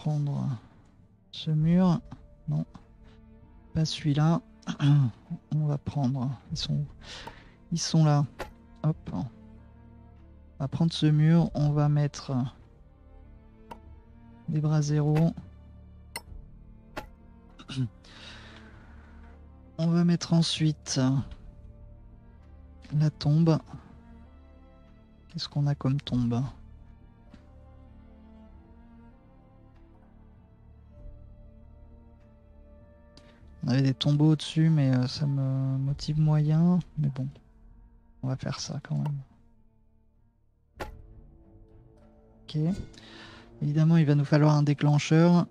prendre ce mur. Non, pas celui-là. On va prendre... Ils sont où? Ils sont là. Hop. On va prendre ce mur. On va mettre des bras zéro. On va mettre ensuite la tombe. Qu'est-ce qu'on a comme tombe? On avait des tombeaux au-dessus, mais ça me motive moyen. Mais bon, on va faire ça quand même. Ok. Évidemment, il va nous falloir un déclencheur.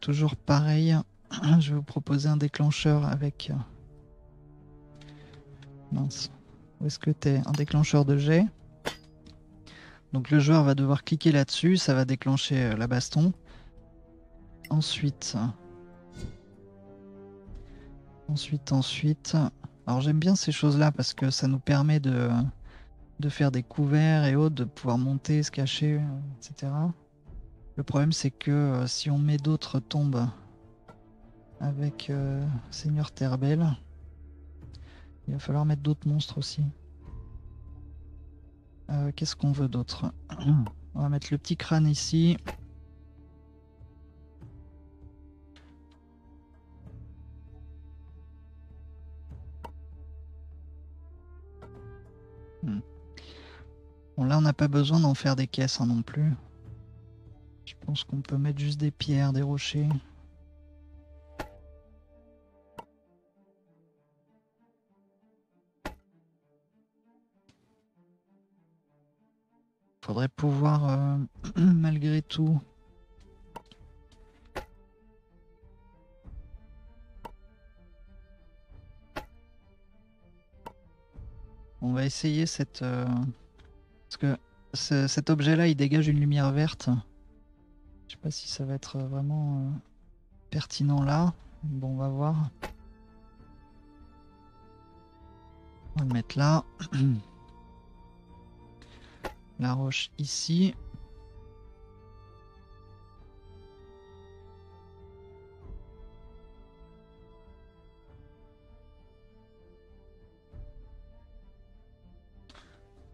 Toujours pareil. Je vais vous proposer un déclencheur avec... Mince. Où est-ce que t'es? Un déclencheur de jet. Donc le joueur va devoir cliquer là-dessus. Ça va déclencher la baston. Ensuite... Ensuite. Alors j'aime bien ces choses-là parce que ça nous permet de faire des couverts et autres, de pouvoir monter, se cacher, etc. Le problème c'est que si on met d'autres tombes avec Seigneur Therbel, il va falloir mettre d'autres monstres aussi. Qu'est-ce qu'on veut d'autre? On va mettre le petit crâne ici. Bon, là on n'a pas besoin d'en faire des caisses hein, non plus. Je pense qu'on peut mettre juste des pierres, des rochers. Faudrait pouvoir malgré tout on va essayer cette parce que cet objet là il dégage une lumière verte. Je sais pas si ça va être vraiment pertinent là. Bon, on va voir. On va le mettre là. La roche ici.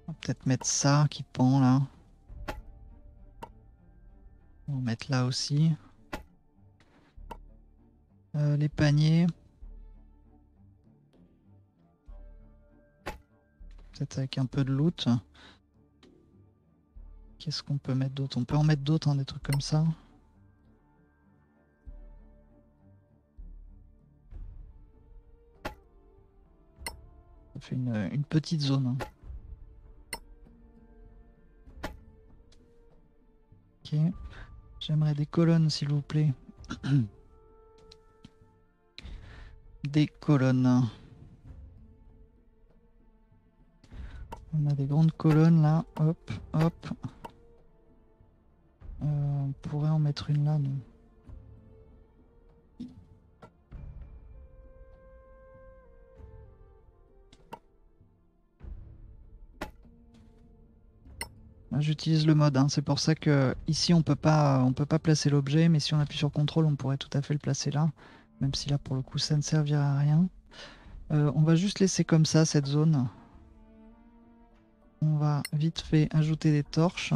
On va peut-être mettre ça qui pend là. On va mettre là aussi. Les paniers. Peut-être avec un peu de loot. Qu'est-ce qu'on peut mettre d'autre? On peut en mettre d'autres, hein, des trucs comme ça. Ça fait une petite zone. Hein. Ok, j'aimerais des colonnes s'il vous plaît. Des colonnes. On a des grandes colonnes là, hop, hop. On pourrait en mettre une là, non? J'utilise le mode, hein. C'est pour ça que ici on peut pas placer l'objet, mais si on appuie sur CTRL, on pourrait tout à fait le placer là, même si là pour le coup ça ne servira à rien. On va juste laisser comme ça cette zone. On va vite fait ajouter des torches.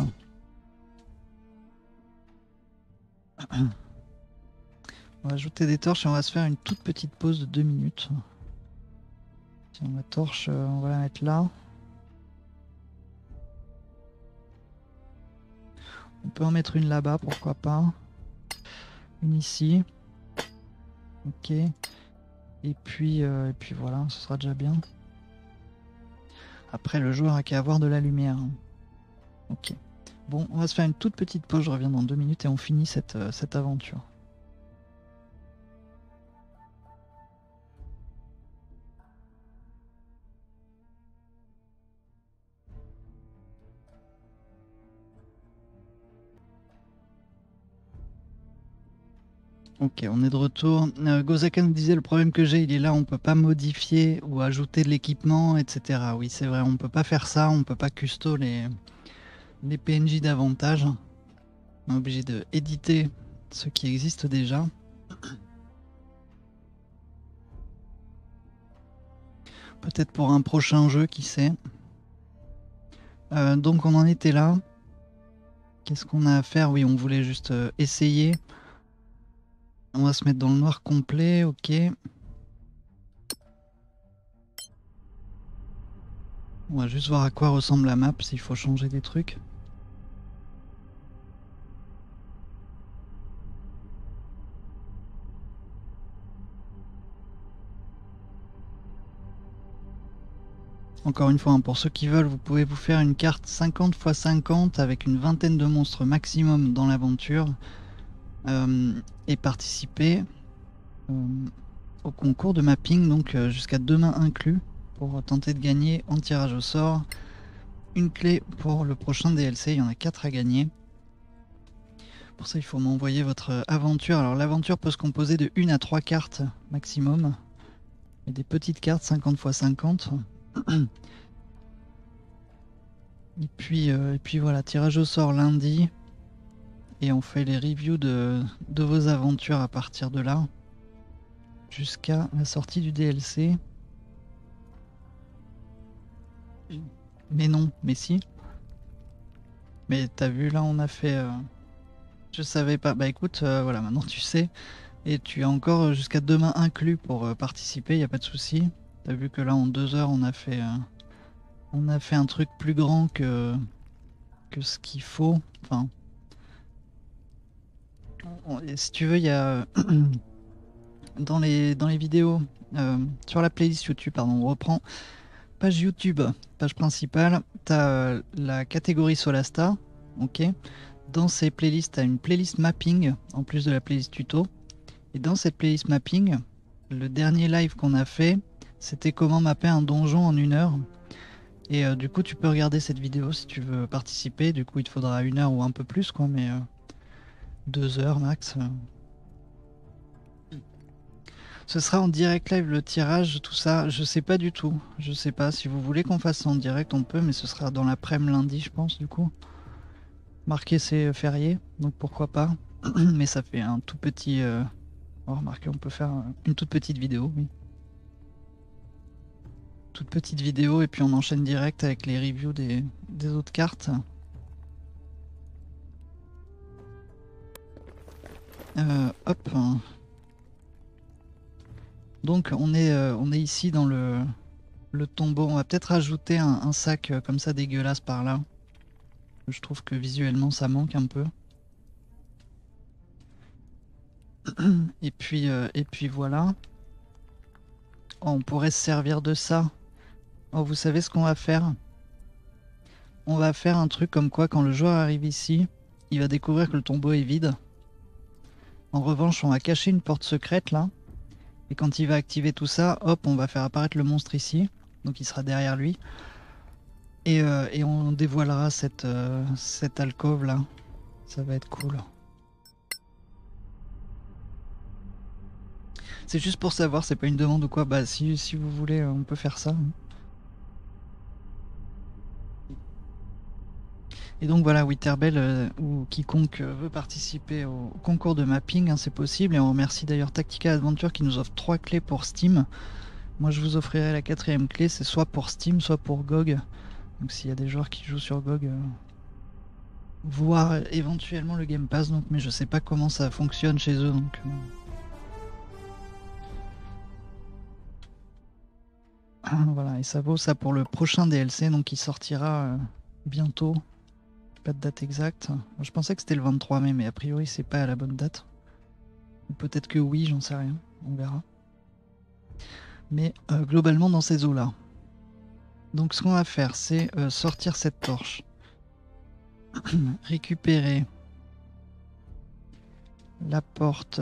On va ajouter des torches et on va se faire une toute petite pause de 2 minutes. Tiens, la torche, on va la mettre là. On peut en mettre une là-bas, pourquoi pas. Une ici. Ok. Et puis voilà, ce sera déjà bien. Après, le joueur a qu'à avoir de la lumière. Ok. Bon, on va se faire une toute petite pause, je reviens dans 2 minutes et on finit cette aventure. Ok, on est de retour. Gozakan nous disait le problème que j'ai, il est là, on peut pas modifier ou ajouter de l'équipement, etc. Oui, c'est vrai, on peut pas faire ça, on peut pas custo les PNJ davantage. On est obligé d'éditer ce qui existe déjà. Peut-être pour un prochain jeu, qui sait. Donc on en était là. Qu'est-ce qu'on a à faire? Oui, on voulait juste essayer. On va se mettre dans le noir complet, ok. On va juste voir à quoi ressemble la map, s'il faut changer des trucs. Encore une fois, pour ceux qui veulent, vous pouvez vous faire une carte 50 x 50 avec une vingtaine de monstres maximum dans l'aventure et participer au concours de mapping, donc jusqu'à demain inclus, pour tenter de gagner en tirage au sort une clé pour le prochain DLC. Il y en a 4 à gagner. Pour ça, il faut m'envoyer votre aventure. Alors l'aventure peut se composer de 1 à 3 cartes maximum, et des petites cartes 50 x 50. Et puis voilà, tirage au sort lundi, et on fait les reviews de vos aventures à partir de là jusqu'à la sortie du DLC. Mais non, mais si. Mais t'as vu, là on a fait... Je savais pas, bah écoute, voilà, maintenant tu sais, et tu as encore jusqu'à demain inclus pour participer, y a pas de souci. T'as vu que là en 2 heures on a fait un truc plus grand que ce qu'il faut. Enfin, si tu veux, il y a dans les vidéos sur la playlist YouTube, pardon, on reprend page YouTube, page principale. T'as la catégorie Solasta, ok. Dans ces playlists, t'as une playlist mapping en plus de la playlist tuto. Et dans cette playlist mapping, le dernier live qu'on a fait, c'était comment mapper un donjon en 1 heure. Et du coup, tu peux regarder cette vidéo si tu veux participer. Du coup, il te faudra 1 heure ou un peu plus, quoi, mais 2 heures max. Ce sera en direct live, le tirage, tout ça. Je sais pas du tout. Je sais pas. Si vous voulez qu'on fasse ça en direct, on peut, mais ce sera dans l'après-midi lundi, je pense, du coup. Marqué, c'est férié, donc pourquoi pas. Mais ça fait un tout petit... Oh, remarquez, on peut faire une toute petite vidéo, oui. Toute petite vidéo, et puis on enchaîne direct avec les reviews des autres cartes. Hop. Donc on est ici dans le tombeau. On va peut-être rajouter un sac comme ça dégueulasse par là. Je trouve que visuellement ça manque un peu. Et puis voilà. Oh, on pourrait se servir de ça. Oh, vous savez ce qu'on va faire? On va faire un truc comme quoi, quand le joueur arrive ici, il va découvrir que le tombeau est vide. En revanche, on va cacher une porte secrète là. Et quand il va activer tout ça, hop, on va faire apparaître le monstre ici. Donc il sera derrière lui. Et on dévoilera cette alcôve là. Ça va être cool. C'est juste pour savoir, c'est pas une demande ou quoi. Bah si vous voulez, on peut faire ça. Et donc voilà, Therbel ou quiconque veut participer au concours de mapping, hein, c'est possible. Et on remercie d'ailleurs Tactical Adventures qui nous offre 3 clés pour Steam. Moi je vous offrirai la 4ème clé, c'est soit pour Steam, soit pour GOG. Donc s'il y a des joueurs qui jouent sur GOG, voire éventuellement le Game Pass, donc, mais je sais pas comment ça fonctionne chez eux, donc... Voilà, et ça vaut ça pour le prochain DLC, donc qui sortira bientôt. Pas de date exacte. Je pensais que c'était le 23 mai, mais a priori c'est pas à la bonne date. Peut-être que oui, j'en sais rien, on verra. Mais globalement dans ces eaux-là. Donc ce qu'on va faire, c'est sortir cette torche. Récupérer la porte.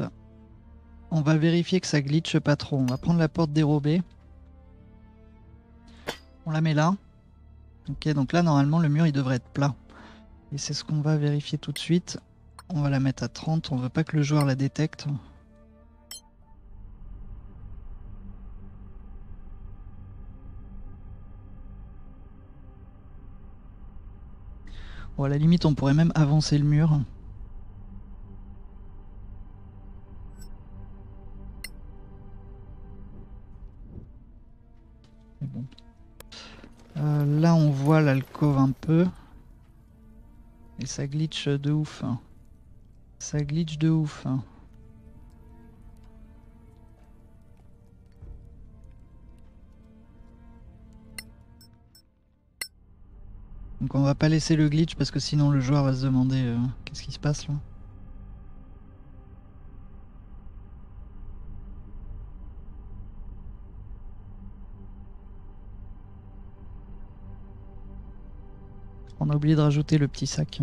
On va vérifier que ça glitche pas trop. On va prendre la porte dérobée. On la met là. Ok, donc là normalement le mur il devrait être plat. Et c'est ce qu'on va vérifier tout de suite. On va la mettre à 30, on veut pas que le joueur la détecte. Bon, à la limite on pourrait même avancer le mur. Bon. Là on voit l'alcôve un peu. Et ça glitch de ouf. Hein. Ça glitch de ouf. Hein. Donc on va pas laisser le glitch parce que sinon le joueur va se demander qu'est-ce qui se passe là. On a oublié de rajouter le petit sac.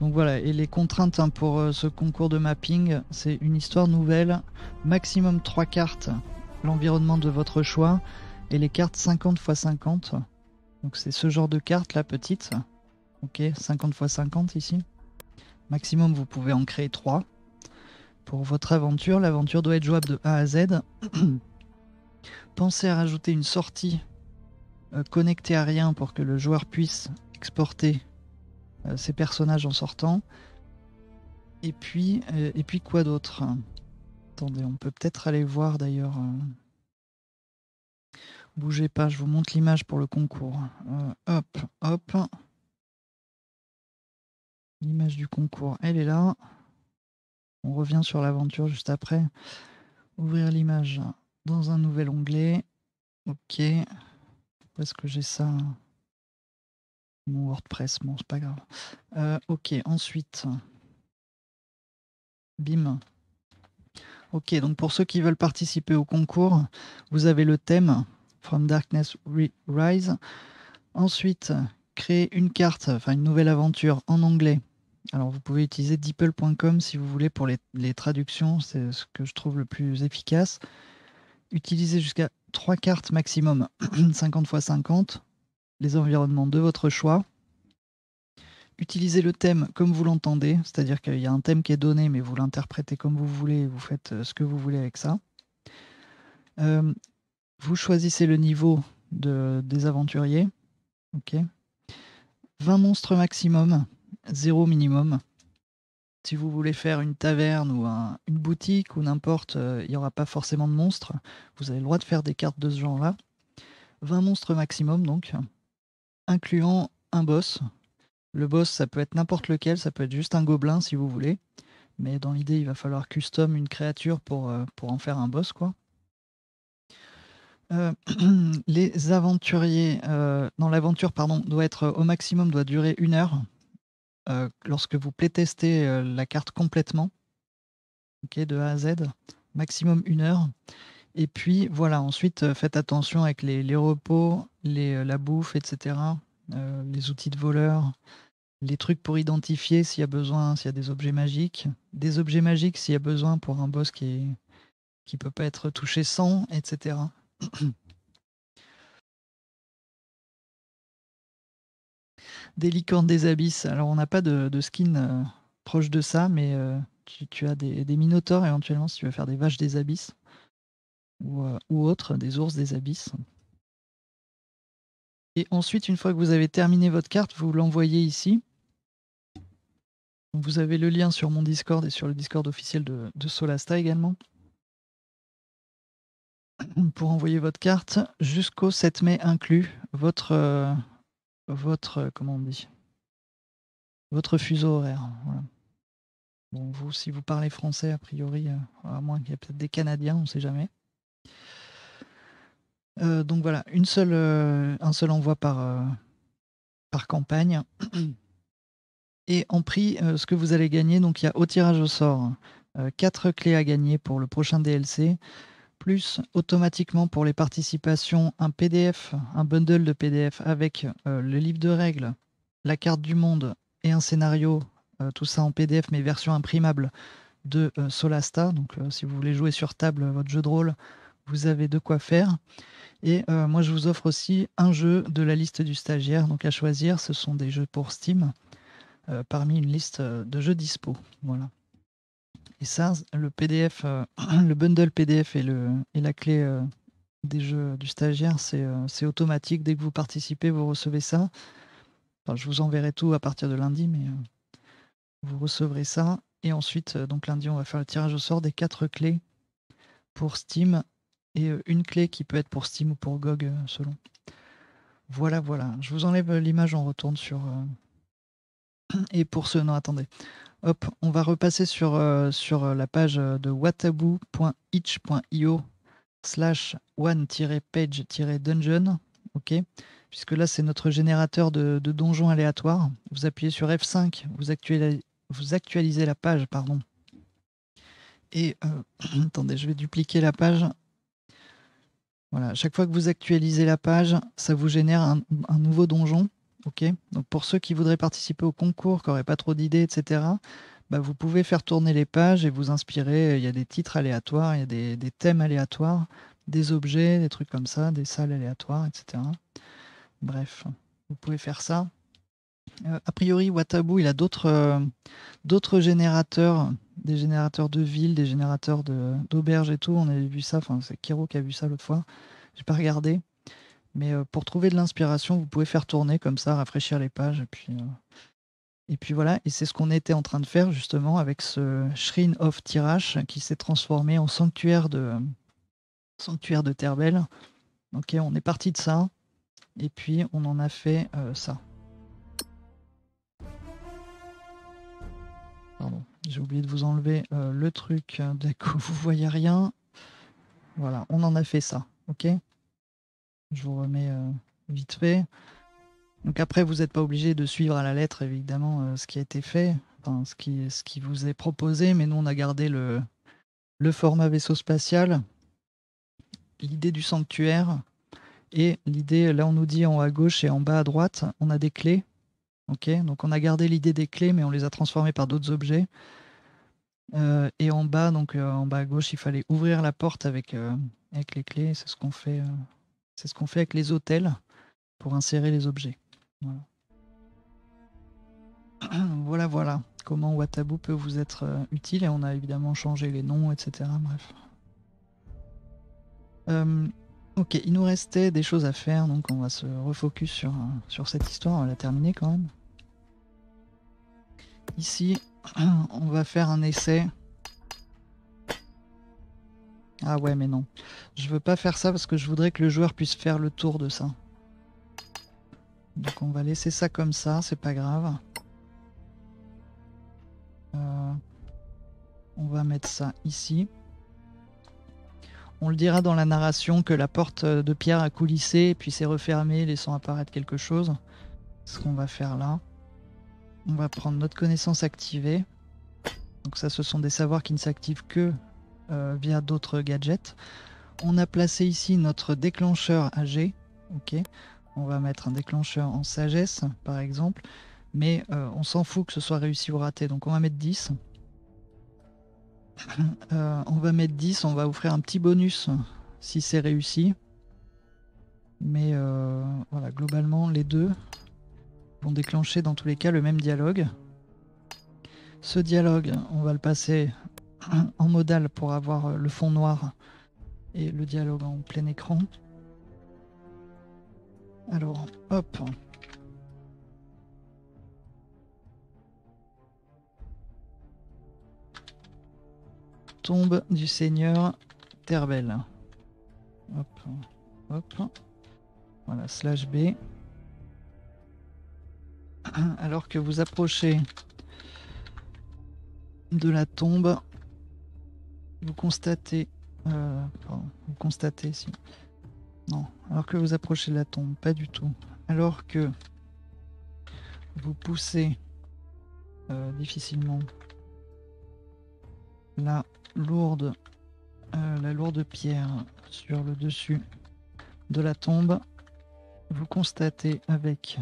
Donc voilà, et les contraintes hein, pour ce concours de mapping, c'est une histoire nouvelle, maximum 3 cartes, l'environnement de votre choix, et les cartes 50 x 50. Donc c'est ce genre de carte là, petite. Ok, 50 x 50 ici. Maximum, vous pouvez en créer 3. Pour votre aventure, l'aventure doit être jouable de A à Z. Pensez à rajouter une sortie connectée à rien pour que le joueur puisse exporter ses personnages en sortant. Et puis quoi d'autre? Attendez, on peut peut-être aller voir d'ailleurs. Bougez pas, je vous montre l'image pour le concours. Hop, hop. L'image du concours, elle est là. On revient sur l'aventure juste après. Ouvrir l'image. Dans un nouvel onglet. Ok. Où est-ce que j'ai ça? Mon WordPress, bon, c'est pas grave. Ok, ensuite. Bim. Ok, donc pour ceux qui veulent participer au concours, vous avez le thème From Darkness Rise. Ensuite, créer une carte, enfin une nouvelle aventure en anglais. Alors vous pouvez utiliser deeple.com si vous voulez pour les traductions, c'est ce que je trouve le plus efficace. Utilisez jusqu'à 3 cartes maximum, 50 x 50, les environnements de votre choix. Utilisez le thème comme vous l'entendez, c'est-à-dire qu'il y a un thème qui est donné, mais vous l'interprétez comme vous voulez, vous faites ce que vous voulez avec ça. Vous choisissez le niveau des aventuriers. Okay. 20 monstres maximum, 0 minimum. Si vous voulez faire une taverne ou une boutique ou n'importe, il n'y aura pas forcément de monstres. Vous avez le droit de faire des cartes de ce genre-là. 20 monstres maximum donc, incluant un boss. Le boss, ça peut être n'importe lequel, ça peut être juste un gobelin si vous voulez. Mais dans l'idée, il va falloir custom une créature pour en faire un boss, quoi. Les aventuriers... non, l'aventure, pardon, doit être au maximum, doit durer 1 heure. Lorsque vous playtestez la carte complètement, okay, de A à Z, maximum 1 heure. Et puis voilà, ensuite faites attention avec les repos, la bouffe, etc. Les outils de voleur, les trucs pour identifier s'il y a besoin, s'il y a des objets magiques s'il y a besoin pour un boss qui peut pas être touché sans, etc. Des licornes des abysses. Alors on n'a pas de skin proche de ça, mais tu as des minotaures éventuellement si tu veux faire des vaches des abysses ou autres, des ours des abysses. Et ensuite, une fois que vous avez terminé votre carte, vous l'envoyez ici. Vous avez le lien sur mon Discord et sur le Discord officiel de Solasta également. Pour envoyer votre carte jusqu'au 7 mai inclus, votre comment on dit, votre fuseau horaire, voilà. Bon, vous, si vous parlez français a priori, à moins qu'il y ait peut-être des Canadiens, on ne sait jamais. Donc voilà, un seul envoi par campagne. Et en prix, ce que vous allez gagner, donc il y a au tirage au sort 4 clés à gagner pour le prochain DLC, plus automatiquement pour les participations un PDF, un bundle de PDF avec le livre de règles, la carte du monde et un scénario, tout ça en PDF mais version imprimable de Solasta. Donc si vous voulez jouer sur table votre jeu de rôle, vous avez de quoi faire. Et moi je vous offre aussi un jeu de la liste du stagiaire, donc à choisir, ce sont des jeux pour Steam parmi une liste de jeux dispo. Voilà. Et ça, le PDF, le bundle PDF et la clé des jeux du stagiaire, c'est automatique. Dès que vous participez, vous recevez ça. Enfin, je vous enverrai tout à partir de lundi, mais vous recevrez ça. Et ensuite, donc lundi, on va faire le tirage au sort des 4 clés pour Steam et une clé qui peut être pour Steam ou pour GOG selon. Voilà, voilà. Je vous enlève l'image, on retourne sur... Et pour ce... Non, attendez. Hop, on va repasser sur la page de watabou.itch.io/one-page-dungeon. OK. Puisque là, c'est notre générateur de donjons aléatoires. Vous appuyez sur F5, vous actualisez la page, pardon. Et attendez, je vais dupliquer la page. Voilà, à chaque fois que vous actualisez la page, ça vous génère un nouveau donjon. Okay. Donc pour ceux qui voudraient participer au concours, qui n'auraient pas trop d'idées, etc., bah vous pouvez faire tourner les pages et vous inspirer. Il y a des titres aléatoires, il y a des thèmes aléatoires, des objets, des trucs comme ça, des salles aléatoires, etc. Bref, vous pouvez faire ça. A priori, Watabou, il a d'autres générateurs, des générateurs de villes, des générateurs d'auberges et tout. On avait vu ça, enfin c'est Kiro qui a vu ça l'autre fois. J'ai pas regardé. Mais pour trouver de l'inspiration, vous pouvez faire tourner comme ça, rafraîchir les pages. Et puis voilà, et c'est ce qu'on était en train de faire justement avec ce Shrine of Tirach qui s'est transformé en sanctuaire de Therbel. Ok, on est parti de ça, et puis on en a fait ça. Pardon, j'ai oublié de vous enlever le truc, dès que vous voyez rien. Voilà, on en a fait ça, ok ? Je vous remets vite fait. Donc après, vous n'êtes pas obligé de suivre à la lettre, évidemment, ce qui a été fait, enfin, ce qui vous est proposé, mais nous, on a gardé le format vaisseau spatial, l'idée du sanctuaire, et l'idée, là, on nous dit en haut à gauche et en bas à droite, on a des clés. Okay, donc on a gardé l'idée des clés, mais on les a transformées par d'autres objets. Et en bas, donc en bas à gauche, il fallait ouvrir la porte avec les clés, c'est ce qu'on fait... C'est ce qu'on fait avec les hôtels pour insérer les objets. Voilà, voilà, voilà comment Watabou peut vous être utile. Et on a évidemment changé les noms, etc. Bref. Ok, il nous restait des choses à faire. Donc on va se refocus sur cette histoire. On va la terminer quand même. Ici, on va faire un essai. Ah ouais, mais non. Je veux pas faire ça parce que je voudrais que le joueur puisse faire le tour de ça. Donc on va laisser ça comme ça, c'est pas grave. On va mettre ça ici. On le dira dans la narration que la porte de pierre a coulissé et puis s'est refermée, laissant apparaître quelque chose. C'est ce qu'on va faire là. On va prendre notre connaissance activée. Donc ça, ce sont des savoirs qui ne s'activent que... via d'autres gadgets. On a placé ici notre déclencheur AG. Ok, on va mettre un déclencheur en sagesse par exemple, mais on s'en fout que ce soit réussi ou raté, donc on va mettre 10. On va mettre 10, on va offrir un petit bonus si c'est réussi, mais voilà, globalement les deux vont déclencher dans tous les cas le même dialogue. Ce dialogue, on va le passer en modal pour avoir le fond noir et le dialogue en plein écran. Alors, hop. Tombe du Seigneur Therbel. Hop, hop. Voilà, slash B. Alors que vous approchez de la tombe, alors que vous poussez difficilement la lourde pierre sur le dessus de la tombe, vous constatez avec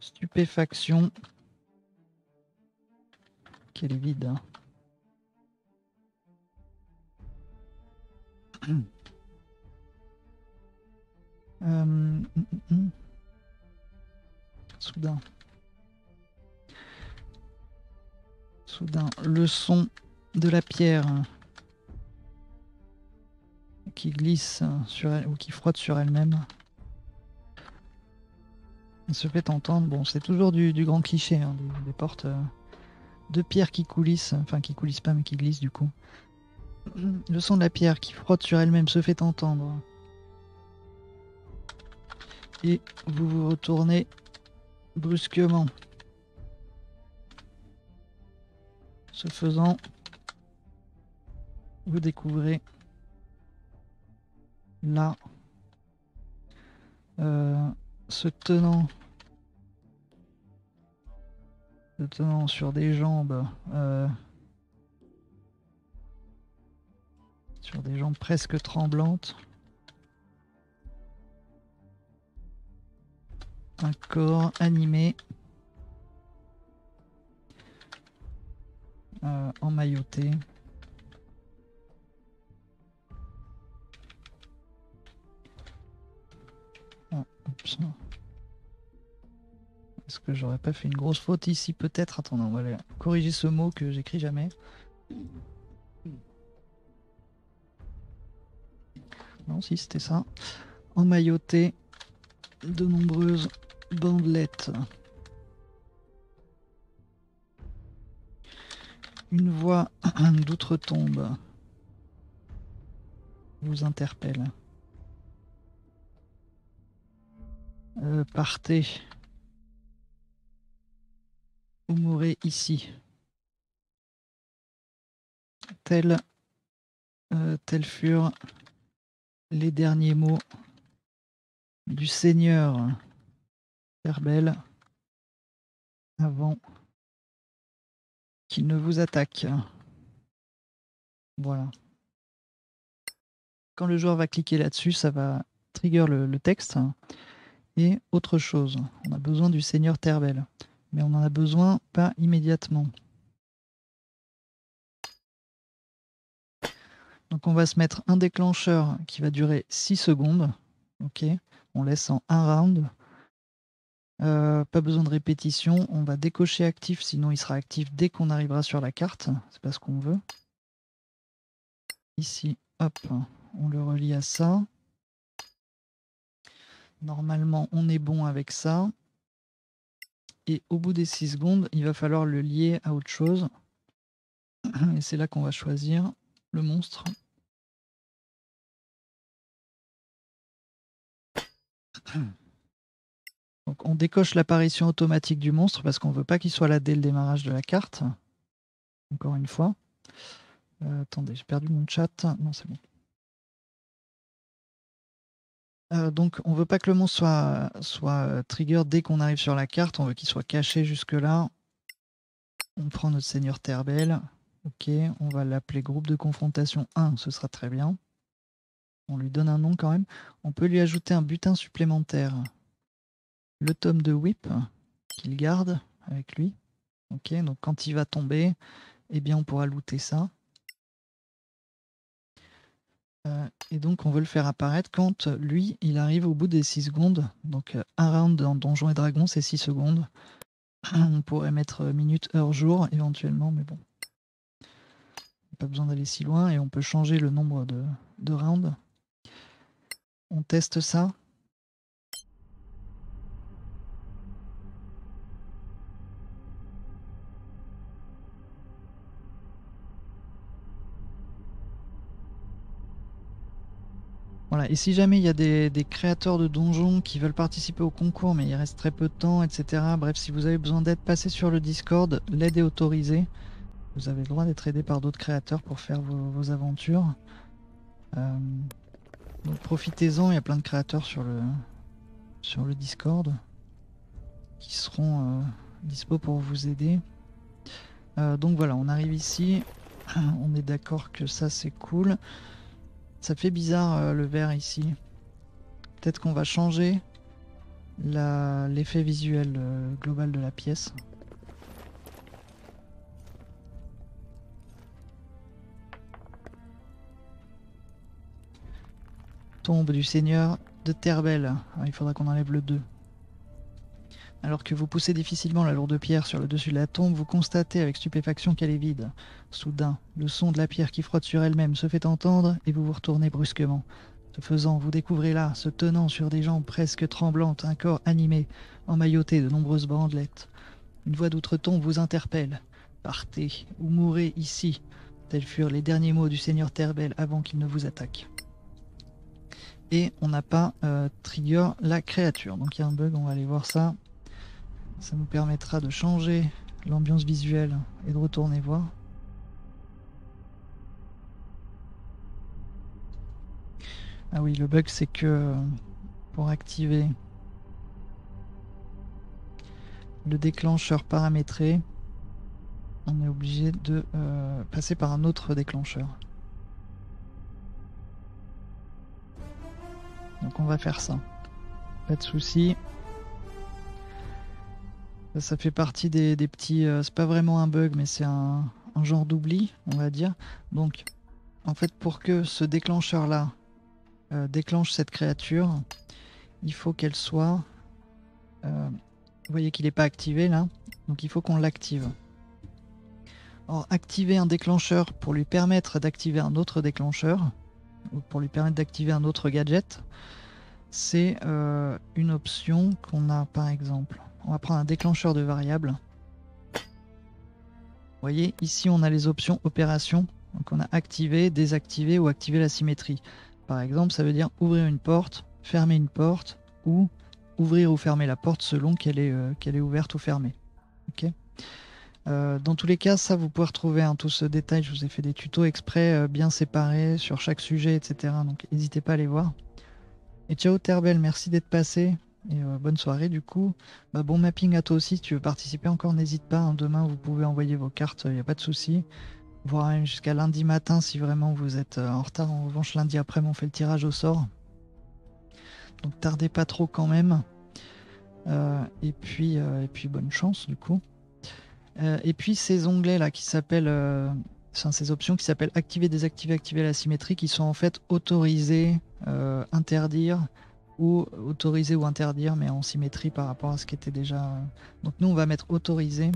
stupéfaction qu'elle est vide. Soudain, le son de la pierre qui glisse sur elle ou qui frotte sur elle-même se fait entendre. Bon, c'est toujours du grand cliché, hein, des portes de pierre qui coulissent, enfin qui coulissent pas mais qui glissent du coup. Le son de la pierre qui frotte sur elle-même se fait entendre. Et vous vous retournez brusquement. Ce faisant, vous découvrez là, se tenant sur des jambes, presque tremblantes, un corps animé, emmailloté. Ah, est-ce que j'aurais pas fait une grosse faute ici peut-être? Attends, on va aller corriger ce mot que j'écris jamais. Non, si c'était ça. Emmailloté de nombreuses bandelettes. Une voix d'outre-tombe vous interpelle. Partez. Vous mourrez ici. Tels furent les derniers mots du Seigneur Therbel avant qu'il ne vous attaque. Voilà. Quand le joueur va cliquer là-dessus, ça va trigger le texte. Et autre chose, on a besoin du Seigneur Therbel, mais on n'en a besoin pas immédiatement. Donc on va se mettre un déclencheur qui va durer 6 secondes. Ok, on laisse en un round. Pas besoin de répétition. On va décocher actif, sinon il sera actif dès qu'on arrivera sur la carte. C'est pas ce qu'on veut. Ici, hop, on le relie à ça. Normalement, on est bon avec ça. Et au bout des 6 secondes, il va falloir le lier à autre chose. Et c'est là qu'on va choisir le monstre. Donc on décoche l'apparition automatique du monstre parce qu'on ne veut pas qu'il soit là dès le démarrage de la carte. Encore une fois. Attendez, j'ai perdu mon chat. Non, c'est bon. Donc on ne veut pas que le monstre soit trigger dès qu'on arrive sur la carte. On veut qu'il soit caché jusque-là. On prend notre Seigneur Therbel. Ok, on va l'appeler groupe de confrontation 1, ce sera très bien. On lui donne un nom quand même. On peut lui ajouter un butin supplémentaire. Le tome de whip qu'il garde avec lui. Ok, donc quand il va tomber, eh bien on pourra looter ça. Et donc on veut le faire apparaître quand lui, il arrive au bout des 6 secondes. Donc un round dans Donjons et Dragons, c'est 6 secondes. On pourrait mettre minute, heure, jour éventuellement, mais bon. Pas besoin d'aller si loin et on peut changer le nombre de rounds. On teste ça. Voilà, et si jamais il y a des créateurs de donjons qui veulent participer au concours mais il reste très peu de temps, etc. Bref, si vous avez besoin d'aide, passez sur le Discord, l'aide est autorisée. Vous avez le droit d'être aidé par d'autres créateurs pour faire vos aventures. Donc profitez-en, il y a plein de créateurs sur le Discord qui seront dispo pour vous aider. Donc voilà, on arrive ici. On est d'accord que ça c'est cool. Ça fait bizarre le vert ici. Peut-être qu'on va changer l'effet visuel global de la pièce. Tombe du Seigneur de Therbel. Il faudra qu'on enlève le 2. Alors que vous poussez difficilement la lourde pierre sur le dessus de la tombe, vous constatez avec stupéfaction qu'elle est vide. Soudain, le son de la pierre qui frotte sur elle-même se fait entendre et vous vous retournez brusquement. Ce faisant, vous découvrez là, se tenant sur des jambes presque tremblantes, un corps animé, emmailloté de nombreuses bandelettes. Une voix d'outre-tombe vous interpelle. Partez ou mourrez ici. Tels furent les derniers mots du Seigneur Therbel avant qu'il ne vous attaque. Et on n'a pas trigger la créature. Donc il y a un bug, on va aller voir ça. Ça nous permettra de changer l'ambiance visuelle et de retourner voir. Ah oui, le bug c'est que pour activer le déclencheur paramétré, on est obligé de passer par un autre déclencheur. Donc on va faire ça. Pas de souci. Ça fait partie des petits... c'est pas vraiment un bug, mais c'est un genre d'oubli, on va dire. Donc, en fait, pour que ce déclencheur-là déclenche cette créature, il faut qu'elle soit... vous voyez qu'il n'est pas activé, là. Donc, il faut qu'on l'active. Or, activer un déclencheur pour lui permettre d'activer un autre déclencheur, ou pour lui permettre d'activer un autre gadget, c'est une option qu'on a, par exemple... On va prendre un déclencheur de variable. Vous voyez, ici on a les options opération. Donc on a activé, désactivé ou activer la symétrie. Par exemple, ça veut dire ouvrir une porte, fermer une porte ou ouvrir ou fermer la porte selon qu'elle est ouverte ou fermée. Okay, dans tous les cas, ça vous pouvez retrouver tout ce détail. Je vous ai fait des tutos exprès bien séparés sur chaque sujet, etc. Donc n'hésitez pas à les voir. Et ciao Therbel, merci d'être passé. Et bonne soirée du coup, bon mapping à toi aussi, si tu veux participer encore n'hésite pas, hein. Demain vous pouvez envoyer vos cartes, il n'y a pas de souci, voire même jusqu'à lundi matin si vraiment vous êtes en retard. En revanche lundi après on fait le tirage au sort, donc tardez pas trop quand même, et puis bonne chance du coup, et puis ces onglets là qui s'appellent, ces options qui s'appellent activer, désactiver, activer la symétrie, qui sont en fait autoriser, interdire, ou autoriser ou interdire, mais en symétrie par rapport à ce qui était déjà... Donc nous on va mettre autoriser.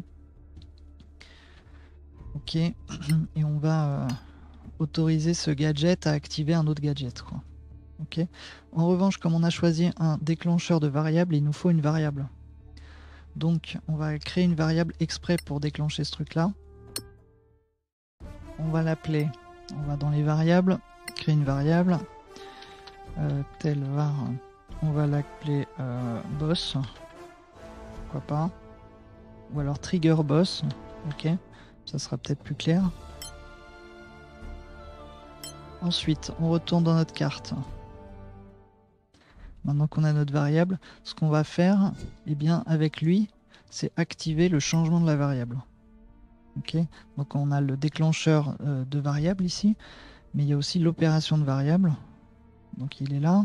Ok, et on va autoriser ce gadget à activer un autre gadget, quoi. Ok. En revanche, comme on a choisi un déclencheur de variable, il nous faut une variable. Donc on va créer une variable exprès pour déclencher ce truc là. On va l'appeler, on va dans les variables, créer une variable, tel var. On va l'appeler boss, pourquoi pas, ou alors trigger boss, ok, ça sera peut-être plus clair. Ensuite, on retourne dans notre carte. Maintenant qu'on a notre variable, ce qu'on va faire, eh bien, avec lui, c'est activer le changement de la variable. Ok, donc on a le déclencheur de variable ici, mais il y a aussi l'opération de variable. Donc il est là,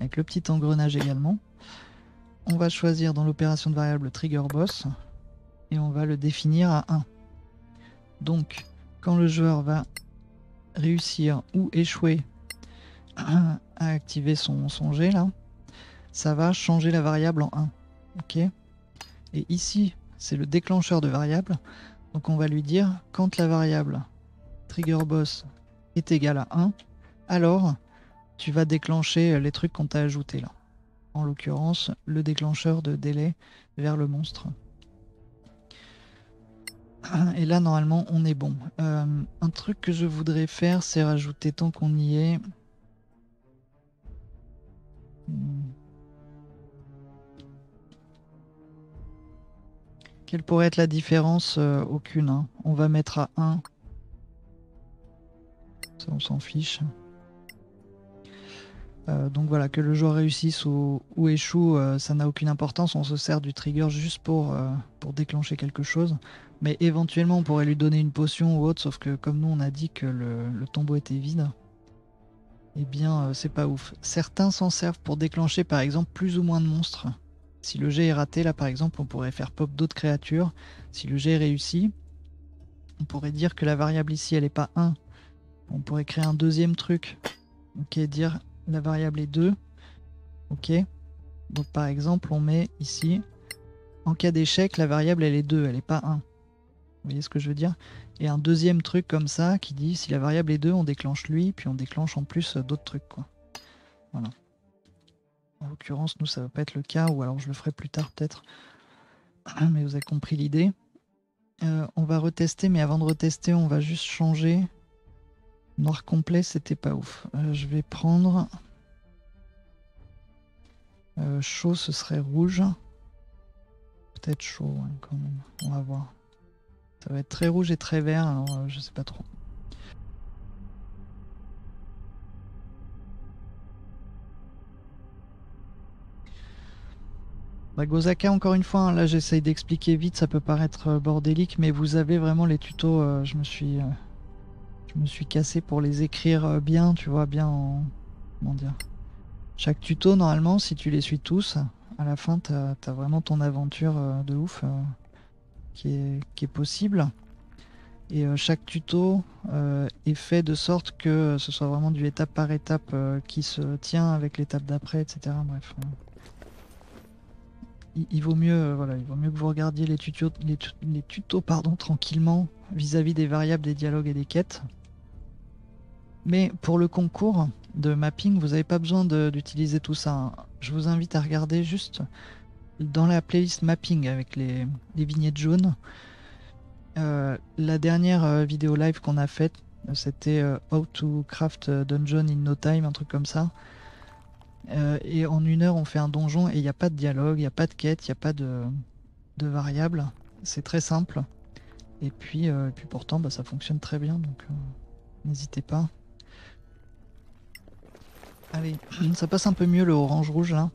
avec le petit engrenage également. On va choisir dans l'opération de variable trigger boss et on va le définir à 1. Donc quand le joueur va réussir ou échouer à activer son jet là, ça va changer la variable en 1. Okay, et ici c'est le déclencheur de variable. Donc on va lui dire quand la variable trigger boss est égale à 1, alors tu vas déclencher les trucs qu'on t'a ajoutés là. En l'occurrence, le déclencheur de délai vers le monstre. Et là, normalement, on est bon. Un truc que je voudrais faire, c'est rajouter, tant qu'on y est... Quelle pourrait être la différence? Aucune, hein. On va mettre à 1. Ça, on s'en fiche. Donc voilà, que le joueur réussisse ou échoue, ça n'a aucune importance, on se sert du trigger juste pour déclencher quelque chose. Mais éventuellement on pourrait lui donner une potion ou autre, sauf que comme nous on a dit que le tombeau était vide, eh bien c'est pas ouf. Certains s'en servent pour déclencher par exemple plus ou moins de monstres. Si le jet est raté, là par exemple on pourrait faire pop d'autres créatures. Si le jet est réussi, on pourrait dire que la variable ici elle n'est pas 1. On pourrait créer un deuxième truc, qui est dire... La variable est 2, ok, donc par exemple on met ici, en cas d'échec la variable elle est 2, elle n'est pas 1, vous voyez ce que je veux dire? Et un deuxième truc comme ça qui dit si la variable est 2 on déclenche lui, puis on déclenche en plus d'autres trucs, quoi. Voilà. En l'occurrence nous ça ne va pas être le cas, ou alors je le ferai plus tard peut-être, mais vous avez compris l'idée. On va retester, mais avant de retester on va juste changer Noir complet, c'était pas ouf. Je vais prendre... chaud, ce serait rouge. Peut-être chaud, ouais, quand même. On va voir. Ça va être très rouge et très vert, alors je sais pas trop. Bah, Gozaka, encore une fois, hein, là j'essaye d'expliquer vite, ça peut paraître bordélique, mais vous avez vraiment les tutos, je me suis cassé pour les écrire bien, tu vois, bien en... Comment dire ? Chaque tuto, normalement, si tu les suis tous, à la fin, t'as vraiment ton aventure de ouf qui est possible. Et chaque tuto est fait de sorte que ce soit vraiment du étape par étape qui se tient avec l'étape d'après, etc. Bref. Il vaut mieux, voilà, il vaut mieux que vous regardiez les tutos, tranquillement vis-à-vis des variables, des dialogues et des quêtes. Mais pour le concours de mapping, vous n'avez pas besoin d'utiliser tout ça, hein. Je vous invite à regarder juste dans la playlist mapping avec les vignettes jaunes. La dernière vidéo live qu'on a faite, c'était How to Craft Dungeon in No Time, un truc comme ça. Et en une heure, on fait un donjon et il n'y a pas de dialogue, il n'y a pas de quête, il n'y a pas de variable. C'est très simple. Et puis pourtant, bah, ça fonctionne très bien, donc n'hésitez pas. Allez, ça passe un peu mieux le orange-rouge là.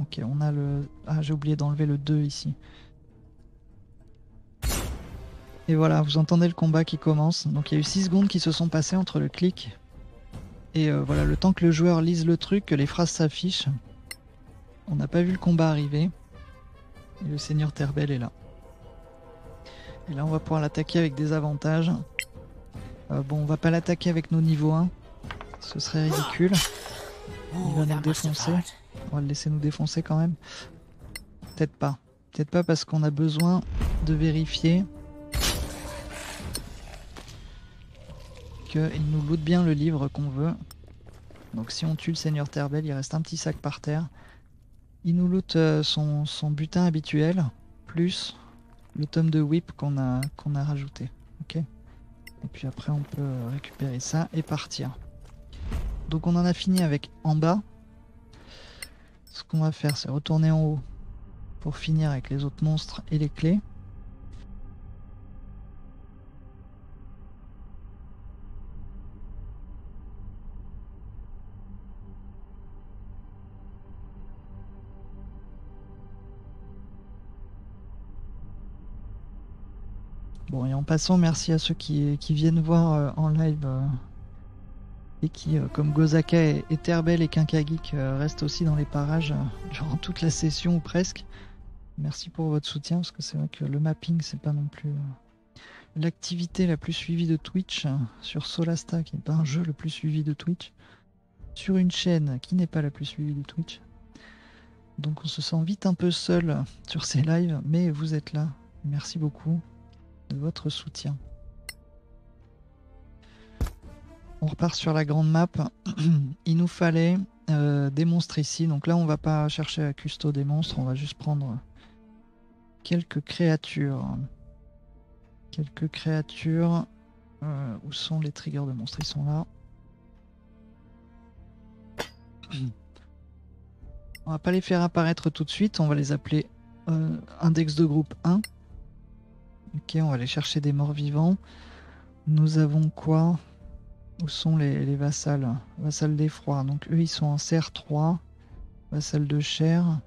Ok, on a le... Ah, j'ai oublié d'enlever le 2 ici. Et voilà, vous entendez le combat qui commence. Donc il y a eu 6 secondes qui se sont passées entre le clic. Et voilà, le temps que le joueur lise le truc, que les phrases s'affichent. On n'a pas vu le combat arriver. Et le Seigneur Therbel est là. Et là, on va pouvoir l'attaquer avec des avantages. Bon, on va pas l'attaquer avec nos niveaux 1. Ce serait ridicule. Il va nous défoncer. On va le laisser nous défoncer quand même. Peut-être pas. Peut-être pas parce qu'on a besoin de vérifier qu'il nous loot bien le livre qu'on veut. Donc si on tue le Seigneur Therbel, il reste un petit sac par terre. Il nous loot son butin habituel, plus le tome de whip qu'on a rajouté. Ok. Et puis après on peut récupérer ça et partir. Donc on en a fini avec en bas. Ce qu'on va faire, c'est retourner en haut pour finir avec les autres monstres et les clés. Bon, et en passant, merci à ceux qui viennent voir en live et qui, comme Gozaka et Therbel et Quincageek, restent aussi dans les parages durant toute la session ou presque. Merci pour votre soutien, parce que c'est vrai que le mapping, c'est pas non plus l'activité la plus suivie de Twitch, sur Solasta, qui n'est pas un jeu le plus suivi de Twitch, sur une chaîne qui n'est pas la plus suivie de Twitch. Donc on se sent vite un peu seul sur ces lives, mais vous êtes là. Merci beaucoup de votre soutien. On repart sur la grande map. Il nous fallait des monstres ici, donc là on va pas chercher à custo des monstres, on va juste prendre quelques créatures. Où sont les triggers de monstres? Ils sont là. On va pas les faire apparaître tout de suite, on va les appeler index de groupe 1. Ok, on va aller chercher des morts vivants. Nous avons quoi? Où sont les vassals? Vassals d'effroi. Donc eux, ils sont en serre 3. Vassal de chair.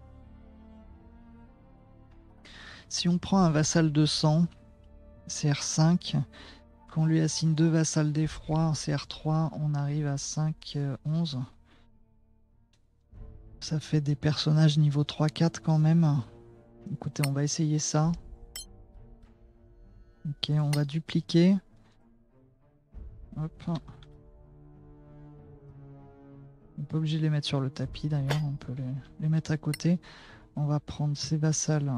Si on prend un vassal de sang, CR 5, qu'on lui assigne 2 vassals d'effroi en CR 3, on arrive à 5, 11. Ça fait des personnages niveau 3, 4 quand même. Écoutez, on va essayer ça. Ok, on va dupliquer. Hop. On n'est pas obligé de les mettre sur le tapis d'ailleurs, on peut les mettre à côté. On va prendre ces vassals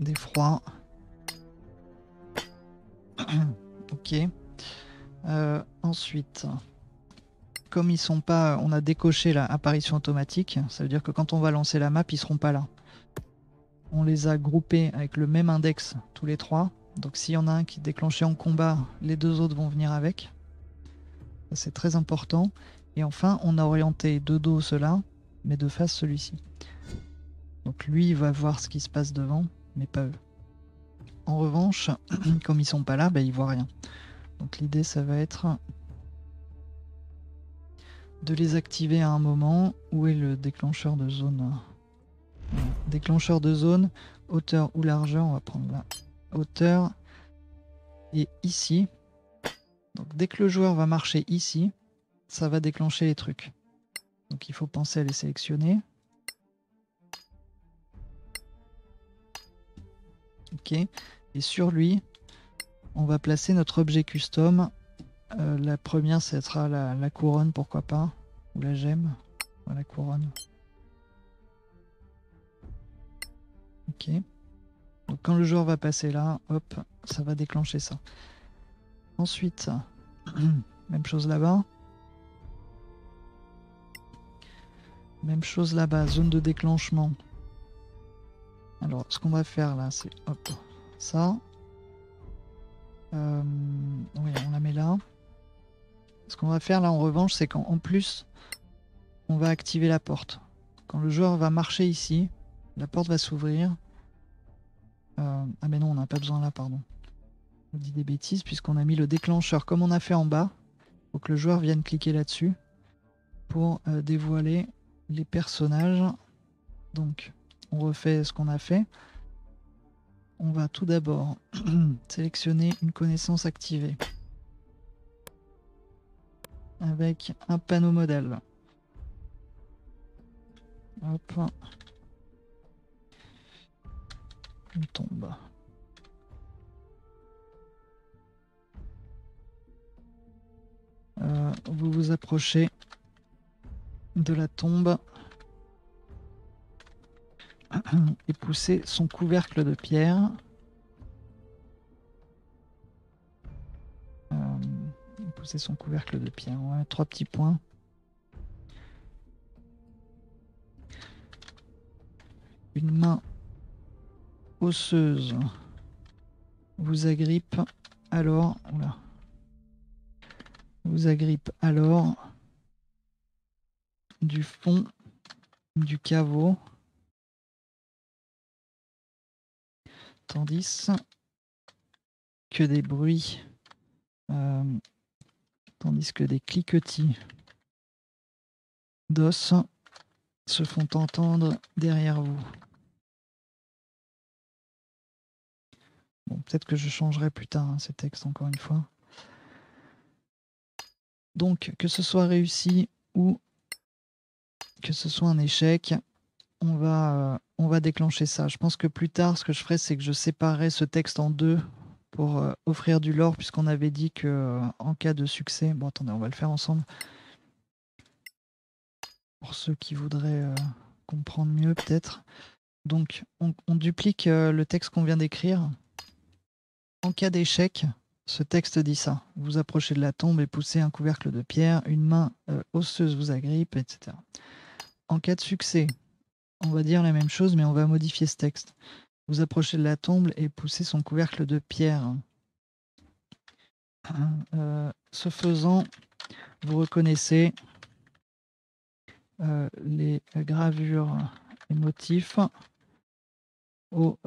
d'effroi. Ok. Ensuite, comme ils sont pas... On a décoché la apparition automatique, ça veut dire que quand on va lancer la map, ils seront pas là. On les a groupés avec le même index tous les 3. Donc s'il y en a un qui est déclenché en combat, les deux autres vont venir avec. C'est très important. Et enfin, on a orienté de dos cela, mais de face celui-ci. Donc lui, il va voir ce qui se passe devant, mais pas eux. En revanche, comme ils sont pas là, bah, ils voient rien. Donc l'idée, ça va être de les activer à un moment. Où est le déclencheur de zone? Déclencheur de zone, hauteur ou largeur, on va prendre la hauteur. Et ici, donc dès que le joueur va marcher ici, ça va déclencher les trucs. Donc il faut penser à les sélectionner. Ok. Et sur lui, on va placer notre objet custom. La première, ça sera la couronne, pourquoi pas, ou la gemme. Voilà, la couronne. Ok. Donc quand le joueur va passer là, hop, ça va déclencher ça. Ensuite, même chose là-bas. Même chose là-bas, zone de déclenchement. Alors, ce qu'on va faire là, c'est hop, ça. Oui, on la met là. Ce qu'on va faire là, en revanche, c'est qu'en plus, on va activer la porte. Quand le joueur va marcher ici, la porte va s'ouvrir. Ah mais non, on n'a pas besoin là, pardon. On dit des bêtises puisqu'on a mis le déclencheur comme on a fait en bas. Il faut que le joueur vienne cliquer là-dessus pour dévoiler les personnages. Donc, on refait ce qu'on a fait. On va tout d'abord sélectionner une connaissance activée avec un panneau modèle. Hop. On tombe. Vous vous approchez de la tombe et poussez son couvercle de pierre. Poussez son couvercle de pierre. Ouais, 3 petits points. Une main osseuse vous agrippe alors. Oula. Vous agrippe alors du fond du caveau, tandis que des bruits, des cliquetis d'os se font entendre derrière vous. Bon, peut-être que je changerai plus tard ces textes encore une fois. Donc, que ce soit réussi ou que ce soit un échec, on va déclencher ça. Je pense que plus tard, ce que je ferai, c'est que je séparerai ce texte en deux pour offrir du lore, puisqu'on avait dit que en cas de succès... Bon, attendez, on va le faire ensemble. Pour ceux qui voudraient comprendre mieux, peut-être. Donc, on duplique le texte qu'on vient d'écrire. En cas d'échec... Ce texte dit ça. Vous approchez de la tombe et poussez un couvercle de pierre, une main osseuse vous agrippe, etc. En cas de succès, on va dire la même chose, mais on va modifier ce texte. Vous approchez de la tombe et poussez son couvercle de pierre. Ce faisant, vous reconnaissez les gravures et motifs au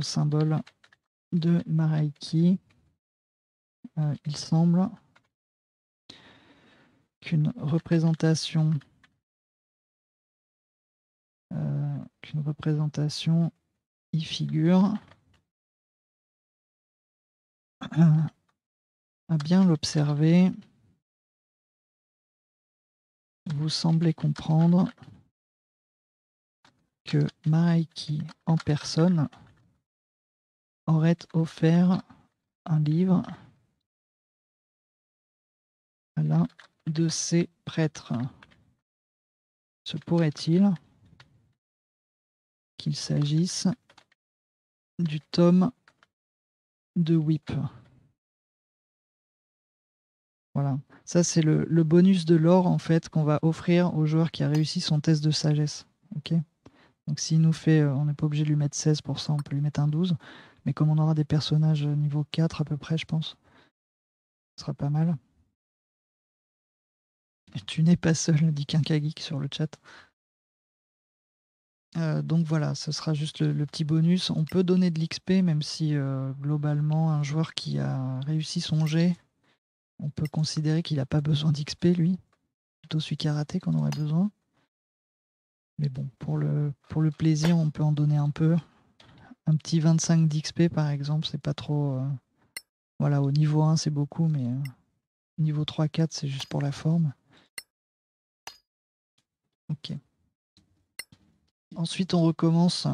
symbole de Maraïki. Il semble qu'une représentation y figure. À bien l'observer, vous semblez comprendre que Maraïki en personne aurait offert un livre à l'un de ses prêtres. Se pourrait-il qu'il s'agisse du tome de Whip? Voilà, ça c'est le bonus de l'or en fait qu'on va offrir au joueur qui a réussi son test de sagesse. Ok, Donc s'il nous fait, on n'est pas obligé de lui mettre 16%, on peut lui mettre un 12%. Mais comme on aura des personnages niveau 4 à peu près, je pense, ce sera pas mal. Tu n'es pas seul, dit Kinkageek sur le chat. Donc voilà, ce sera juste le petit bonus. On peut donner de l'XP, même si globalement, un joueur qui a réussi son jet, on peut considérer qu'il n'a pas besoin d'XP, lui. Plutôt celui qui a raté qu'on aurait besoin. Mais bon, pour le plaisir, on peut en donner un peu. Un petit 25 d'XP, par exemple, c'est pas trop... Voilà, au niveau 1, c'est beaucoup, mais... Niveau 3-4, c'est juste pour la forme. Ok. Ensuite, on recommence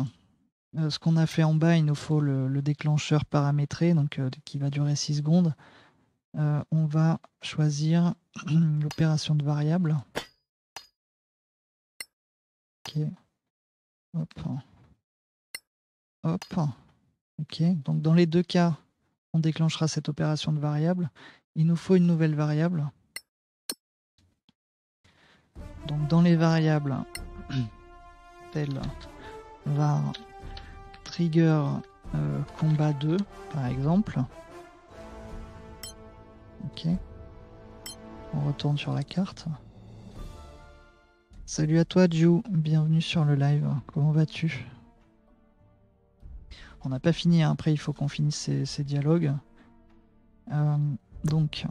ce qu'on a fait en bas. Il nous faut le déclencheur paramétré, donc qui va durer 6 secondes. On va choisir l'opération de variable. Ok. Hop. Hop. Ok. Donc, dans les deux cas, on déclenchera cette opération de variable. Il nous faut une nouvelle variable. Donc dans les variables, tel var trigger combat 2 par exemple. Ok. On retourne sur la carte. Salut à toi Ju, bienvenue sur le live. Comment vas-tu? On n'a pas fini, hein. Après il faut qu'on finisse ces dialogues. Donc,